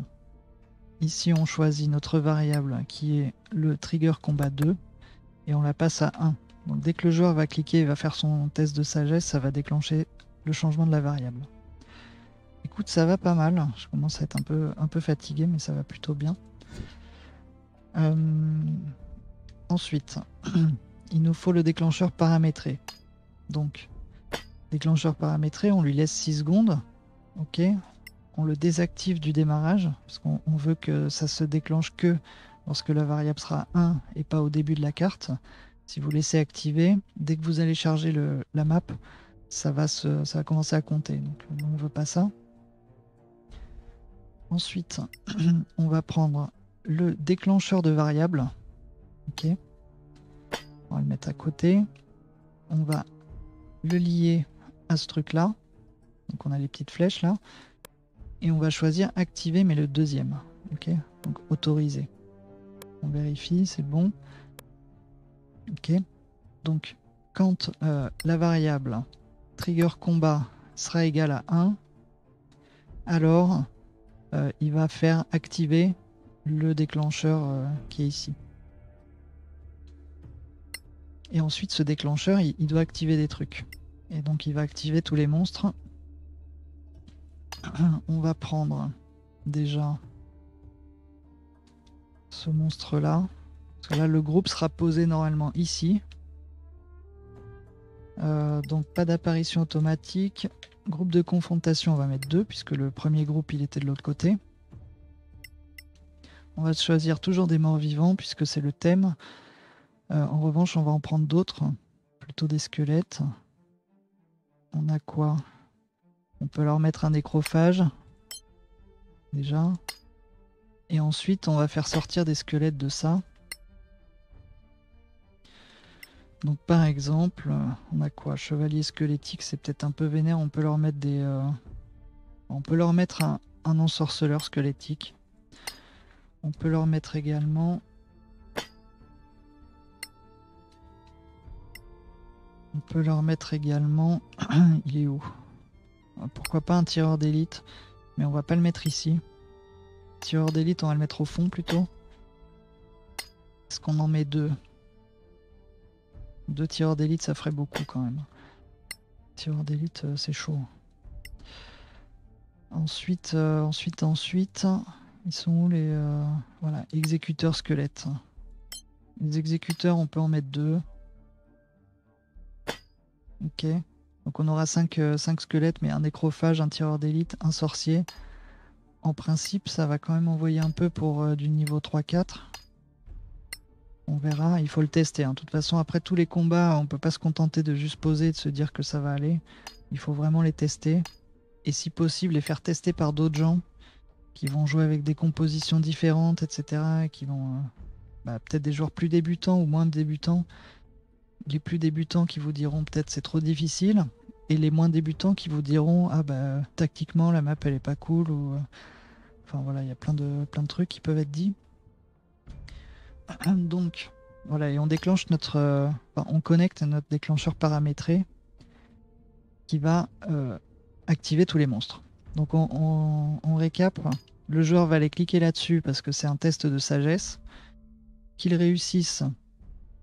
ici on choisit notre variable qui est le trigger combat 2 et on la passe à 1. Donc dès que le joueur va cliquer et va faire son test de sagesse, ça va déclencher le changement de la variable. Écoute, ça va pas mal. Je commence à être un peu fatigué, mais ça va plutôt bien. Ensuite, il nous faut le déclencheur paramétré. Donc, déclencheur paramétré, on lui laisse 6 secondes. Ok. On le désactive du démarrage, parce qu'on veut que ça se déclenche que lorsque la variable sera 1 et pas au début de la carte. Si vous laissez activer, dès que vous allez charger la map, ça va commencer à compter. Donc on ne veut pas ça. Ensuite, on va prendre le déclencheur de variable. Ok. On va le mettre à côté. On va le lier à ce truc-là. Donc on a les petites flèches là. Et on va choisir activer, mais le deuxième. Ok, donc autoriser. On vérifie, c'est bon. Ok, donc quand la variable trigger combat sera égale à 1, alors il va faire activer le déclencheur qui est ici. Et ensuite, ce déclencheur, il doit activer des trucs. Et donc, il va activer tous les monstres. On va prendre déjà ce monstre là, parce que là le groupe sera posé normalement ici. Donc pas d'apparition automatique. Groupe de confrontation, on va mettre 2 puisque le premier groupe il était de l'autre côté. On va choisir toujours des morts vivants puisque c'est le thème. En revanche on va en prendre d'autres, plutôt des squelettes. On a quoi ? On peut leur mettre un nécrophage, déjà. Et ensuite, on va faire sortir des squelettes de ça. Donc par exemple, on a quoi? Chevalier squelettique, c'est peut-être un peu vénère. On peut leur mettre des... On peut leur mettre un ensorceleur squelettique. On peut leur mettre également... On peut leur mettre également... Il est où? Pourquoi pas un tireur d'élite, mais on va pas le mettre ici. Tireur d'élite, on va le mettre au fond plutôt. Est-ce qu'on en met 2? 2 tireurs d'élite, ça ferait beaucoup quand même. Tireur d'élite, c'est chaud. Ensuite, ils sont où les... Voilà, exécuteurs squelettes. Les exécuteurs, on peut en mettre 2. Ok. Donc on aura 5 squelettes, mais un nécrophage, un tireur d'élite, un sorcier. En principe, ça va quand même envoyer un peu pour du niveau 3-4. On verra, il faut le tester. Hein. De toute façon, après tous les combats, on ne peut pas se contenter de juste poser et de se dire que ça va aller. Il faut vraiment les tester. Et si possible, les faire tester par d'autres gens qui vont jouer avec des compositions différentes, etc. Et qui vont peut-être des joueurs plus débutants ou moins débutants. les plus débutants qui vous diront peut-être c'est trop difficile, et les moins débutants qui vous diront ah bah tactiquement la map elle est pas cool, ou enfin voilà, il y a plein de trucs qui peuvent être dits. Donc voilà, et on déclenche notre on connecte notre déclencheur paramétré qui va activer tous les monstres. Donc on récap, le joueur va aller cliquer là-dessus parce que c'est un test de sagesse. Qu'il réussisse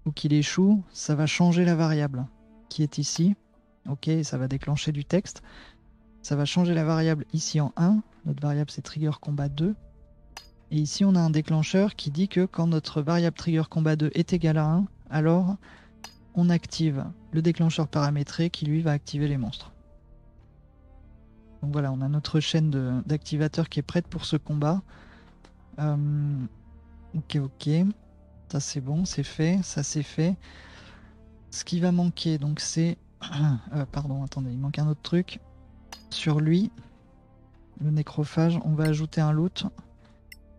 ou qu'il échoue, ça va changer la variable qui est ici. Ok, ça va déclencher du texte. Ça va changer la variable ici en 1. Notre variable c'est trigger combat 2. Et ici on a un déclencheur qui dit que quand notre variable trigger combat 2 est égale à 1, alors on active le déclencheur paramétré qui lui va activer les monstres. Donc voilà, on a notre chaîne d'activateurs qui est prête pour ce combat. Ok, ça c'est bon, c'est fait, ça c'est fait. Ce qui va manquer, donc c'est... pardon, attendez, il manque un autre truc. Sur lui, le nécrophage, on va ajouter un loot,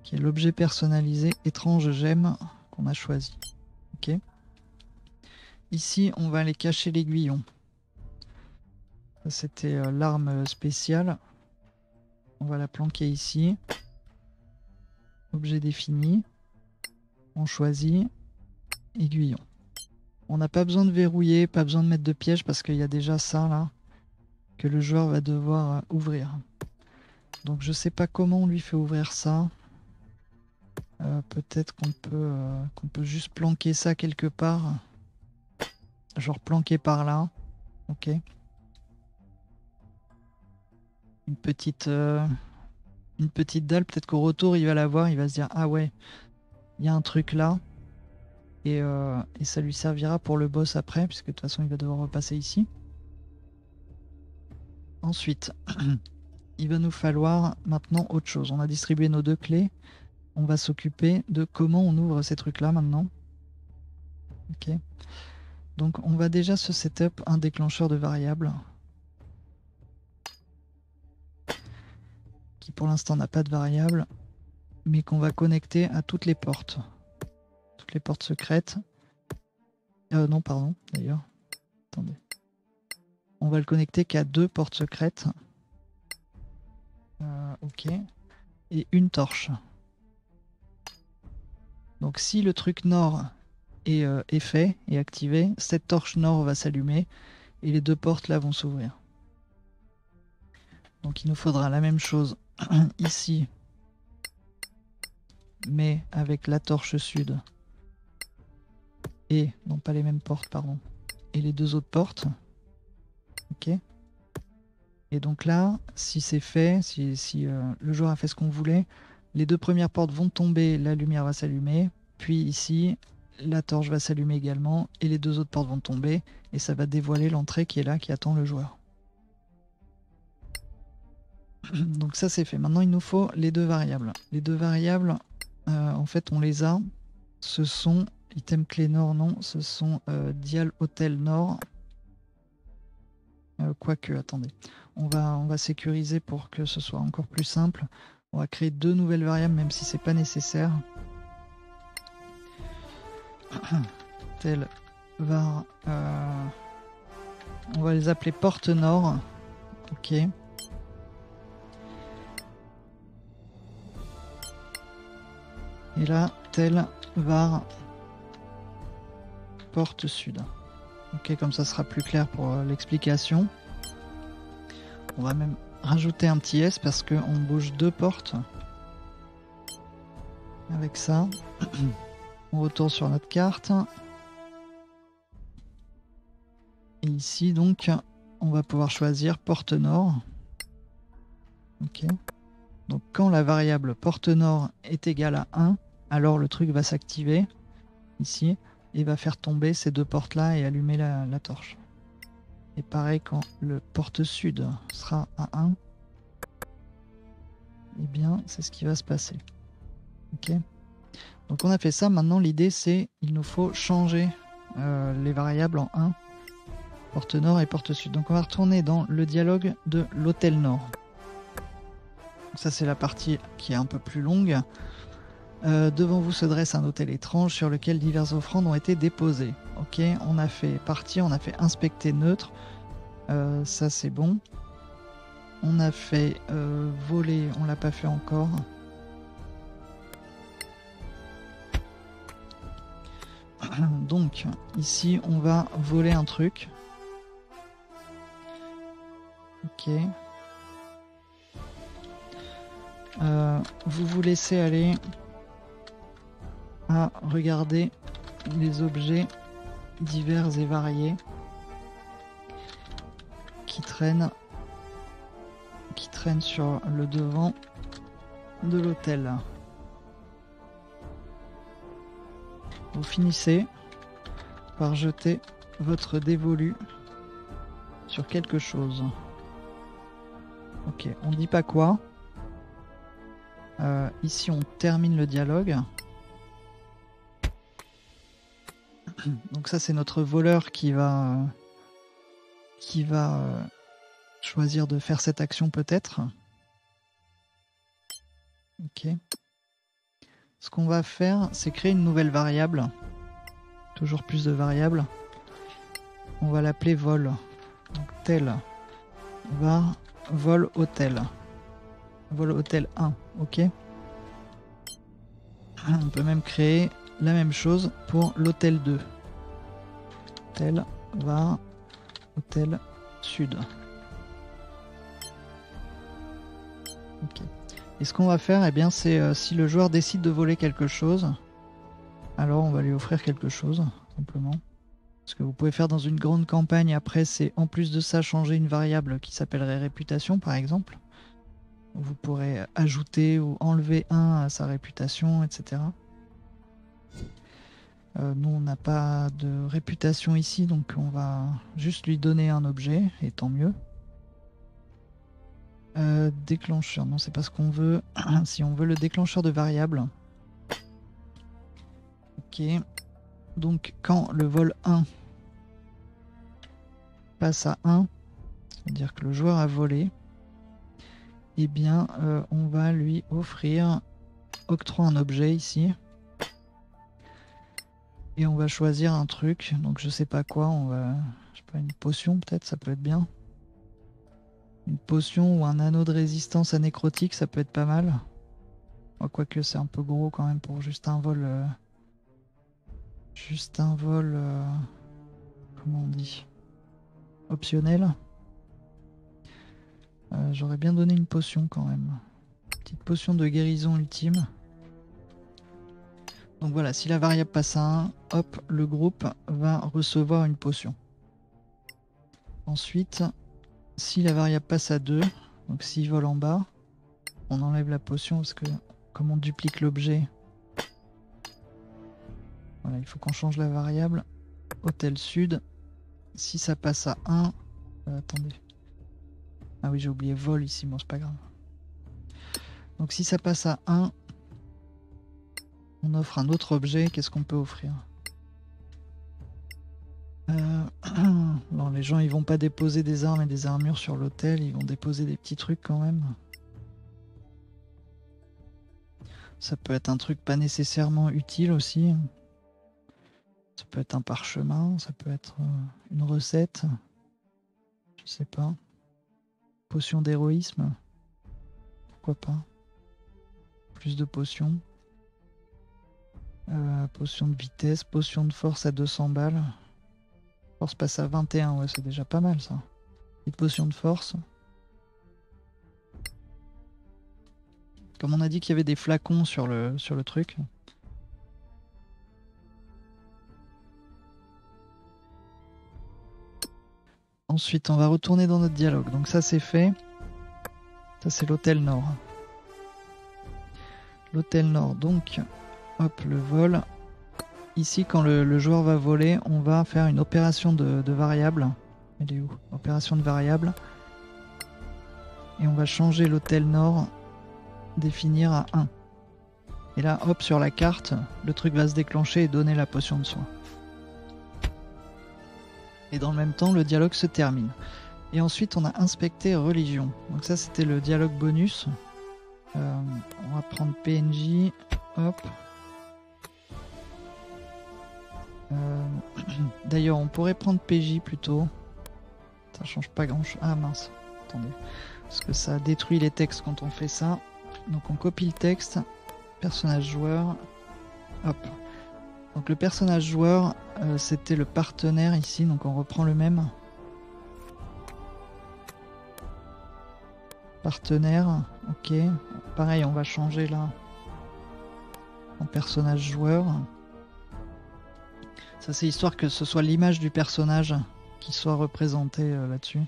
qui est l'objet personnalisé étrange gemme qu'on a choisi. Ok. Ici, on va aller cacher l'aiguillon. C'était l'arme spéciale. On va la planquer ici. Objet défini. On choisit aiguillon. On n'a pas besoin de verrouiller, pas besoin de mettre de piège parce qu'il y a déjà ça là que le joueur va devoir ouvrir. Donc je sais pas comment on lui fait ouvrir ça. Peut-être qu'on peut juste planquer ça quelque part. Genre planquer par là. Ok. Une petite dalle, peut-être qu'au retour il va la voir, il va se dire ah ouais, il y a un truc là, et ça lui servira pour le boss après, puisque de toute façon il va devoir repasser ici. Ensuite, il va nous falloir maintenant autre chose. On a distribué nos deux clés, on va s'occuper de comment on ouvre ces trucs là maintenant. Ok. Donc on va déjà se setup un déclencheur de variables, qui pour l'instant n'a pas de variable, mais qu'on va connecter à toutes les portes secrètes. Non, pardon, d'ailleurs, attendez. On va le connecter qu'à 2 portes secrètes. Ok, et une torche. Donc si le truc nord est fait et activé, cette torche nord va s'allumer et les deux portes là vont s'ouvrir. Donc il nous faudra la même chose ici, mais avec la torche sud et non pas les mêmes portes, pardon, et les deux autres portes. Ok, et donc là si c'est fait, si le joueur a fait ce qu'on voulait, les deux premières portes vont tomber, la lumière va s'allumer, puis ici la torche va s'allumer également et les deux autres portes vont tomber et ça va dévoiler l'entrée qui est là, qui attend le joueur. Donc ça c'est fait. Maintenant il nous faut les deux variables. Les deux variables, en fait on les a. Ce sont item clé nord, non. Ce sont dial hôtel nord. Quoique, attendez. On va sécuriser pour que ce soit encore plus simple. On va créer deux nouvelles variables même si c'est pas nécessaire. Tel var. On va les appeler porte nord. Ok. Et là, tel var porte sud. Ok, comme ça sera plus clair pour l'explication. On va même rajouter un petit S parce qu'on bouge deux portes. Avec ça, on retourne sur notre carte. Et ici, donc, on va pouvoir choisir porte nord. Ok. Donc quand la variable porte nord est égale à 1, alors le truc va s'activer ici et va faire tomber ces deux portes là et allumer la torche. Et pareil, quand le porte sud sera à 1, et eh bien c'est ce qui va se passer. Ok. Donc on a fait ça, maintenant l'idée c'est il nous faut changer les variables en 1, porte nord et porte sud. Donc on va retourner dans le dialogue de l'hôtel nord. Ça c'est la partie qui est un peu plus longue. Devant vous se dresse un autel étrange sur lequel diverses offrandes ont été déposées. Ok, on a fait partie, on a fait inspecter neutre. Ça c'est bon. On a fait voler, on l'a pas fait encore. Donc ici on va voler un truc. Ok. Vous vous laissez aller à regarder les objets divers et variés qui traînent sur le devant de l'hôtel. Vous finissez par jeter votre dévolu sur quelque chose. Ok, on ne dit pas quoi. Ici, on termine le dialogue. Donc ça, c'est notre voleur qui va choisir de faire cette action peut-être. Ok. Ce qu'on va faire, c'est créer une nouvelle variable. Toujours plus de variables. On va l'appeler vol. Donc tel var vol hôtel. Vol hôtel 1, ok. On peut même créer la même chose pour l'hôtel 2. Tel var hôtel sud. Ok. Et ce qu'on va faire, eh bien, c'est si le joueur décide de voler quelque chose, alors on va lui offrir quelque chose, simplement. Ce que vous pouvez faire dans une grande campagne après, c'est en plus de ça changer une variable qui s'appellerait réputation, par exemple. Vous pourrez ajouter ou enlever un à sa réputation, etc. Nous, on n'a pas de réputation ici, donc on va juste lui donner un objet, et tant mieux. Déclencheur, non, c'est pas ce qu'on veut. Si on veut le déclencheur de variable. Ok. Donc, quand le vol 1 passe à 1, c'est-à-dire que le joueur a volé, eh bien, on va lui octroyer un objet ici. Et on va choisir un truc, donc je sais pas quoi, je sais pas, une potion peut-être, ça peut être bien. Une potion ou un anneau de résistance anécrotique, ça peut être pas mal. Quoique c'est un peu gros quand même pour juste un vol. Comment on dit? Optionnel. J'aurais bien donné une potion quand même. Petite potion de guérison ultime. Donc voilà, si la variable passe à 1, hop, le groupe va recevoir une potion. Ensuite, si la variable passe à 2, donc s'il vole en bas, on enlève la potion parce que comme on duplique l'objet, voilà, il faut qu'on change la variable. Hôtel Sud, si ça passe à 1, attendez. Ah oui, j'ai oublié vol ici, bon c'est pas grave. Donc si ça passe à 1, on offre un autre objet. Qu'est-ce qu'on peut offrir? Non, les gens ils vont pas déposer des armes et des armures sur l'hôtel, ils vont déposer des petits trucs quand même. Ça peut être un truc pas nécessairement utile aussi. Ça peut être un parchemin, ça peut être une recette. Je sais pas. Potion d'héroïsme, pourquoi pas, plus de potions, potion de vitesse, potion de force à 200 balles, force passe à 21, ouais c'est déjà pas mal ça, et potion de force, comme on a dit qu'il y avait des flacons sur le truc. Ensuite, on va retourner dans notre dialogue. Donc ça, c'est fait. Ça, c'est l'hôtel Nord. L'hôtel Nord, donc, hop, le vol. Ici, quand le joueur va voler, on va faire une opération de variable. Elle est où? Opération de variable. Et on va changer l'hôtel Nord, définir à 1. Et là, hop, sur la carte, le truc va se déclencher et donner la potion de soin. Et dans le même temps, le dialogue se termine. Et ensuite, on a inspecté religion. Donc ça, c'était le dialogue bonus. On va prendre PNJ. Hop. D'ailleurs, on pourrait prendre PJ plutôt. Ça change pas grand-chose. Ah mince, attendez. Parce que ça détruit les textes quand on fait ça. Donc on copie le texte. Personnage joueur. Hop. Donc le personnage joueur, c'était le partenaire ici. Donc on reprend le même. Partenaire. Ok. Pareil, on va changer là. En personnage joueur. Ça, c'est histoire que ce soit l'image du personnage qui soit représentée là-dessus.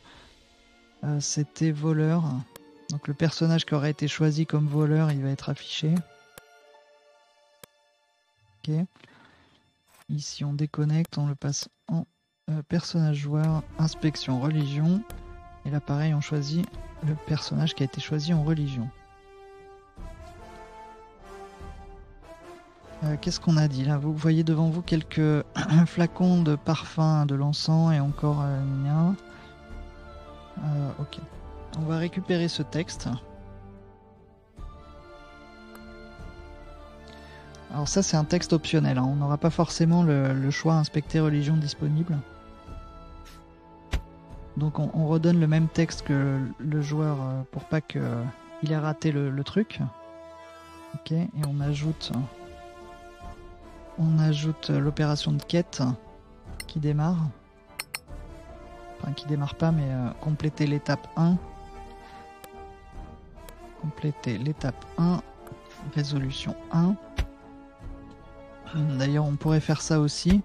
C'était voleur. Donc le personnage qui aurait été choisi comme voleur, il va être affiché. Ok. Ici, on déconnecte, on le passe en personnage joueur, inspection, religion. Et là, pareil, on choisit le personnage qui a été choisi en religion. Qu'est-ce qu'on a dit là? Vous voyez devant vous quelques flacons de parfum, de l'encens et encore un. Ok. On va récupérer ce texte. Alors ça c'est un texte optionnel, hein. On n'aura pas forcément le choix inspecter religion disponible. Donc on redonne le même texte que le joueur pour pas qu'il ait raté le truc. Ok, et on ajoute... On ajoute l'opération de quête qui démarre. Enfin, qui démarre pas, mais compléter l'étape 1. Compléter l'étape 1. Résolution 1. D'ailleurs, on pourrait faire ça aussi.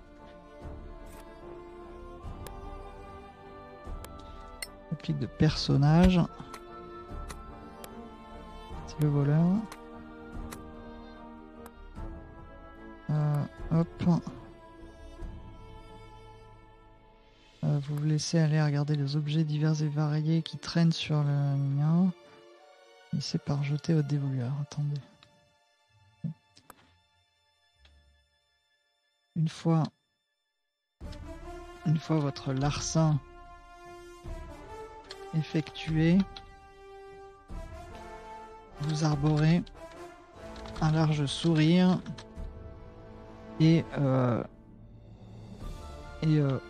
Réplique de personnage. C'est le voleur. Hop. Vous vous laissez aller regarder les objets divers et variés qui traînent sur le mien. Laissez par jeter au dévolueur. Attendez. Une fois votre larcin effectué, vous arborez un large sourire. Et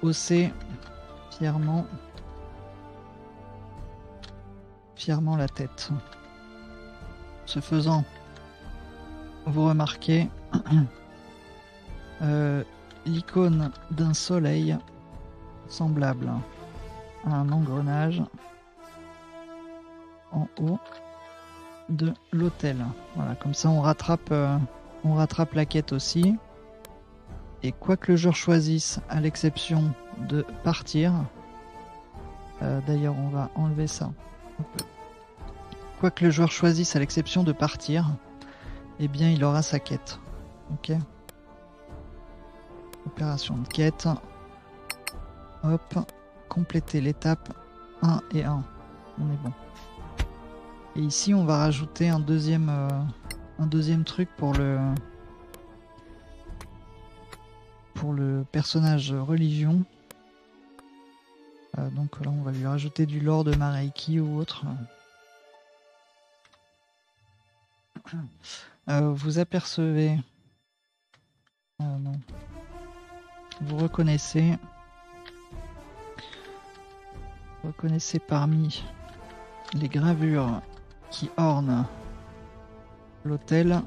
hausser fièrement la tête. Ce faisant, vous remarquez l'icône d'un soleil semblable à un engrenage en haut de l'autel. Voilà, comme ça on rattrape la quête aussi. Et quoi que le joueur choisisse, à l'exception de partir, d'ailleurs on va enlever ça. Quoi que le joueur choisisse, à l'exception de partir, eh bien il aura sa quête. Ok. Opération de quête. Hop. Compléter l'étape 1 et 1. On est bon. Et ici on va rajouter un deuxième truc pour le... Pour le personnage religion, donc là on va lui rajouter du lore de Maraïki ou autre. Vous apercevez, non. Vous reconnaissez parmi les gravures qui ornent l'autel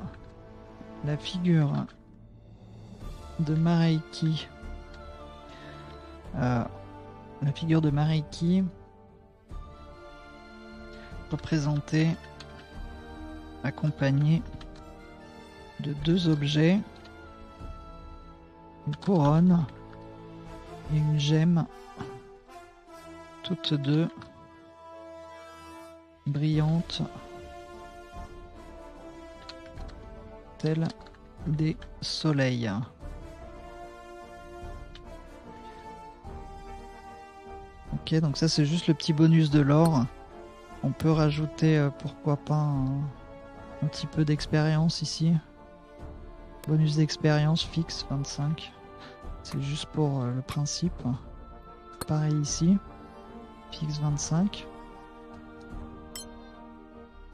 la figure de Maraïki. La figure de Maraïki représentée, accompagnée de deux objets, une couronne et une gemme, toutes deux brillantes, telles des soleils. Ok, donc ça c'est juste le petit bonus de l'or. On peut rajouter pourquoi pas un petit peu d'expérience ici. Bonus d'expérience fixe 25. C'est juste pour le principe. Pareil ici. Fixe 25.